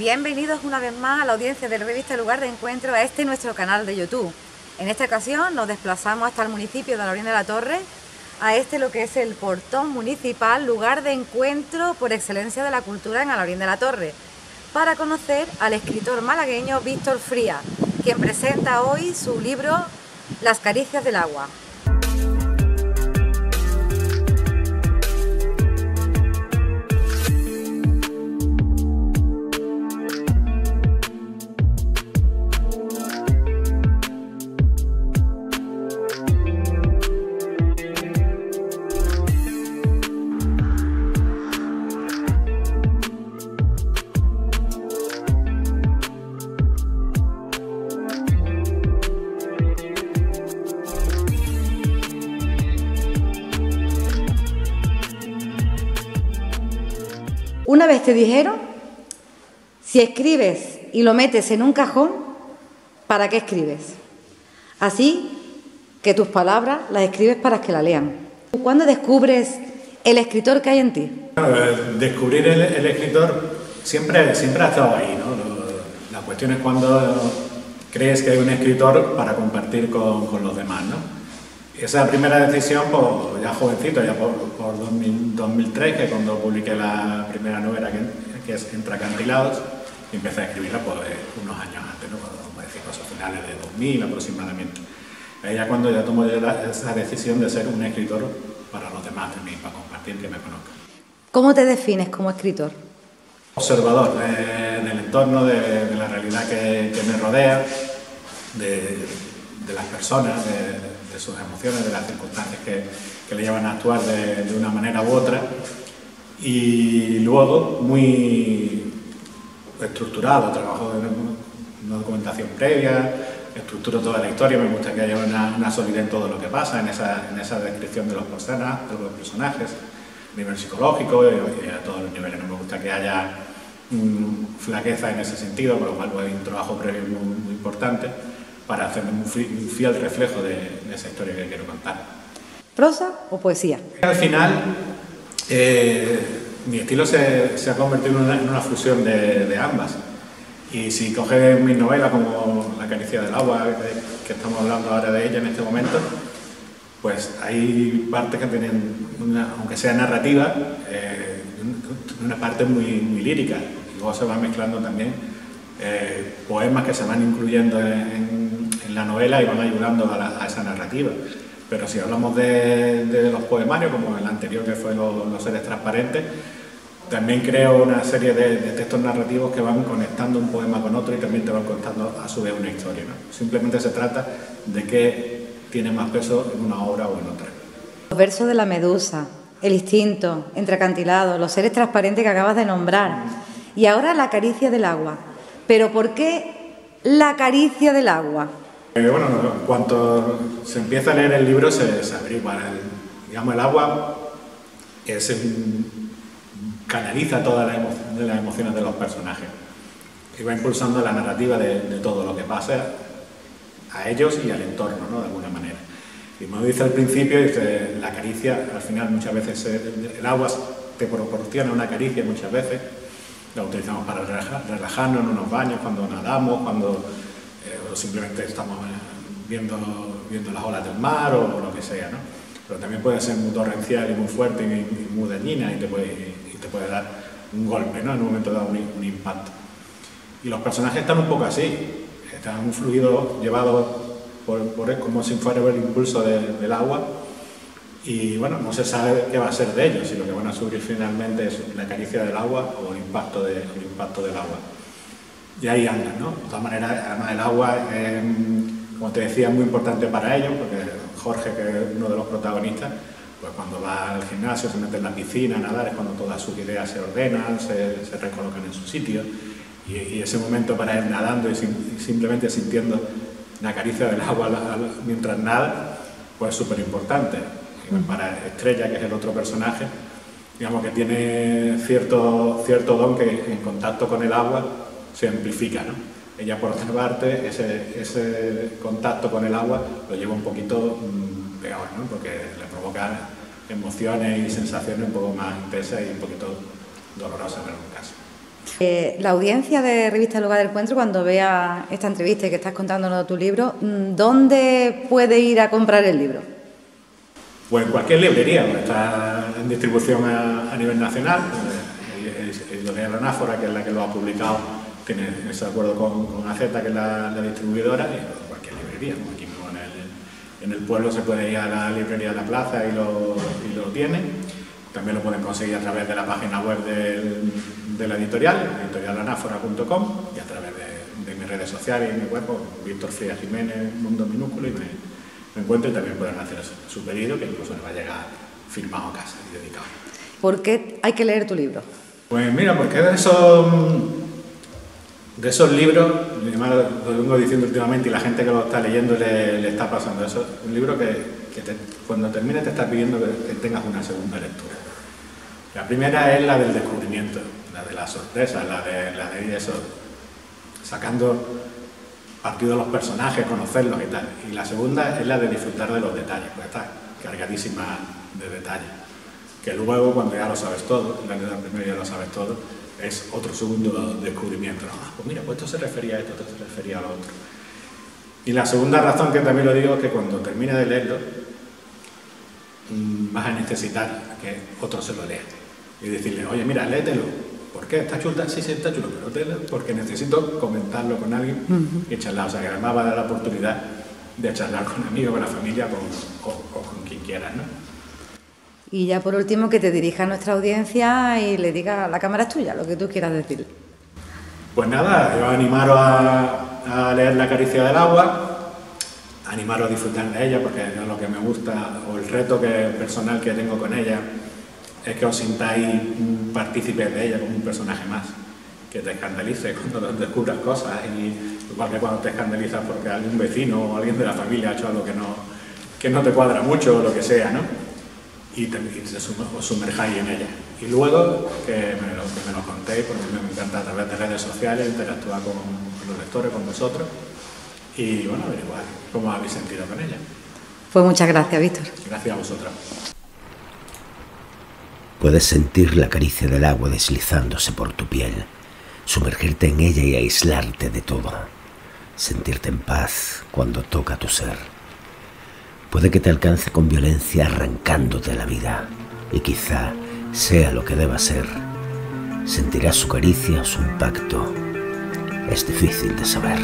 Bienvenidos una vez más a la audiencia de Revista Lugar de Encuentro, a este nuestro canal de YouTube. En esta ocasión nos desplazamos hasta el municipio de Alhaurín de la Torre, a lo que es el portón municipal, lugar de encuentro por excelencia de la cultura en Alhaurín de la Torre, para conocer al escritor malagueño Víctor Frías, quien presenta hoy su libro La caricias del agua. Una vez te dijeron, si escribes y lo metes en un cajón, ¿para qué escribes? Así que tus palabras las escribes para que la lean. ¿Cuándo descubres el escritor que hay en ti? Descubrir el escritor siempre ha estado ahí, ¿no? La cuestión es cuando crees que hay un escritor para compartir con los demás, ¿no? Esa primera decisión, pues, ya jovencito, ya por 2003, que cuando publiqué la primera novela, que es Entre acantilados, y empecé a escribirla pues, unos años antes, ¿no? Como decir, pues, a finales de 2000 aproximadamente. Ahí ya cuando ya tomo esa decisión de ser un escritor para los demás también, para compartir, que me conozcan. ¿Cómo te defines como escritor? Observador del entorno, de la realidad que me rodea, de las personas, de sus emociones, de las circunstancias que le llevan a actuar de una manera u otra, y luego muy estructurado, trabajo en una documentación previa, estructuro toda la historia, me gusta que haya una solidez en todo lo que pasa, en esa descripción de los personajes, a nivel psicológico y a todos los niveles, no me gusta que haya flaqueza en ese sentido, por lo cual hay un trabajo previo muy importante, para hacer un fiel reflejo de esa historia que quiero contar. ¿Prosa o poesía? Al final, mi estilo se ha convertido en una fusión de ambas. Y si coges mis novelas como La caricia del agua, que estamos hablando ahora de ella en este momento, pues hay partes que tienen, aunque sea narrativa, una parte muy lírica. Y luego se va mezclando también poemas que se van incluyendo en la novela y van ayudando a esa narrativa. Pero si hablamos de los poemarios, como el anterior que fue Los seres transparentes, también creo una serie de textos narrativos que van conectando un poema con otro y también te van contando a su vez una historia, ¿no? Simplemente se trata de qué tiene más peso en una obra o en otra. Los versos de la medusa, el instinto, Entre acantilados, Los seres transparentes que acabas de nombrar, y ahora La caricia del agua. ¿Pero por qué La caricia del agua? Bueno, en cuanto se empieza a leer el libro se averigua. El agua canaliza todas las emociones de los personajes y va impulsando la narrativa de todo lo que pasa a ellos y al entorno, ¿no? De alguna manera. Y como dice al principio, dice, la caricia, al final muchas veces el agua te proporciona una caricia muchas veces. La utilizamos para relajarnos en unos baños, cuando nadamos, cuando simplemente estamos viendo las olas del mar o lo que sea, ¿no? Pero también puede ser muy torrencial y muy fuerte y muy dañina y te puede dar un golpe, ¿no? En un momento da un impacto. Y los personajes están un poco así, están un fluido llevado por como si fuera el impulso del agua. Y bueno, no se sabe qué va a ser de ellos, si lo que van a sufrir finalmente es la caricia del agua o el impacto del agua. Y ahí andan, ¿no? De todas maneras, además el agua, como te decía, es muy importante para ellos, porque Jorge, que es uno de los protagonistas, pues cuando va al gimnasio, se mete en la piscina a nadar, es cuando todas sus ideas se ordenan, se recolocan en su sitio. Y ese momento para él nadando y simplemente sintiendo la caricia del agua mientras nada, pues es súper importante. Para Estrella, que es el otro personaje, digamos que tiene cierto don que en contacto con el agua se amplifica, ¿no? Ella, por otra parte, ese contacto con el agua lo lleva un poquito peor, ¿no? Porque le provoca emociones y sensaciones un poco más intensas y un poquito dolorosas en algún caso. La audiencia de Revista Lugar de Encuentro, cuando vea esta entrevista y que estás contándonos tu libro, ¿dónde puede ir a comprar el libro? Pues en cualquier librería, está en distribución a nivel nacional. Editorial de la Anáfora, que es la que lo ha publicado, tiene ese acuerdo con AZ, que es la distribuidora, y cualquier librería, ¿no? Aquí mismo en el pueblo se puede ir a la librería de la plaza y lo tiene. También lo pueden conseguir a través de la página web de la editorial, editorialanáfora.com, y a través de mis redes sociales y mi web, Víctor Frías Jiménez, Mundo Minúsculo, y me encuentro, y también pueden hacer su pedido, que incluso les va a llegar firmado a casa y dedicado. ¿Por qué hay que leer tu libro? Pues mira, porque de esos libros, además lo vengo diciendo últimamente y la gente que lo está leyendo le está pasando eso, es un libro que cuando termina te está pidiendo que tengas una segunda lectura. La primera es la del descubrimiento, la de la sorpresa, la de ir eso, sacando partido de los personajes, conocerlos y tal. Y la segunda es la de disfrutar de los detalles, porque está cargadísima de detalles. Que luego, cuando ya lo sabes todo, en realidad primero ya lo sabes todo, es otro segundo descubrimiento. Ah, pues mira, pues esto se refería a esto, esto se refería a lo otro. Y la segunda razón que también lo digo es que cuando termines de leerlo, vas a necesitar que otro se lo lea. Y decirle, oye, mira, léetelo. ¿Por qué? ¿Está chulo? Sí, está chulo, pero léetelo porque necesito comentarlo con alguien y charlar. O sea, que además va a dar la oportunidad de charlar con amigos, con la familia, o con quien quieras, ¿no? Y ya por último, que te dirija a nuestra audiencia y le diga, la cámara es tuya, lo que tú quieras decir. Pues nada, yo animaros a leer La caricia del agua, animaros a disfrutar de ella, porque es lo que me gusta, o el reto personal que tengo con ella, es que os sintáis partícipes de ella como un personaje más, que te escandalice cuando descubras cosas, y igual que cuando te escandalizas porque algún vecino o alguien de la familia ha hecho algo que no te cuadra mucho o lo que sea, ¿no? Y os sumerjáis en ella. Y luego que me lo contéis, porque me encanta a través de redes sociales interactuar con los lectores, con vosotros, y bueno, averiguar cómo habéis sentido con ella. Pues muchas gracias, Víctor. Gracias a vosotros. Puedes sentir la caricia del agua deslizándose por tu piel, sumergirte en ella y aislarte de todo, sentirte en paz cuando toca tu ser. Puede que te alcance con violencia arrancándote la vida, y quizá sea lo que deba ser. Sentirás su caricia o su impacto. Es difícil de saber.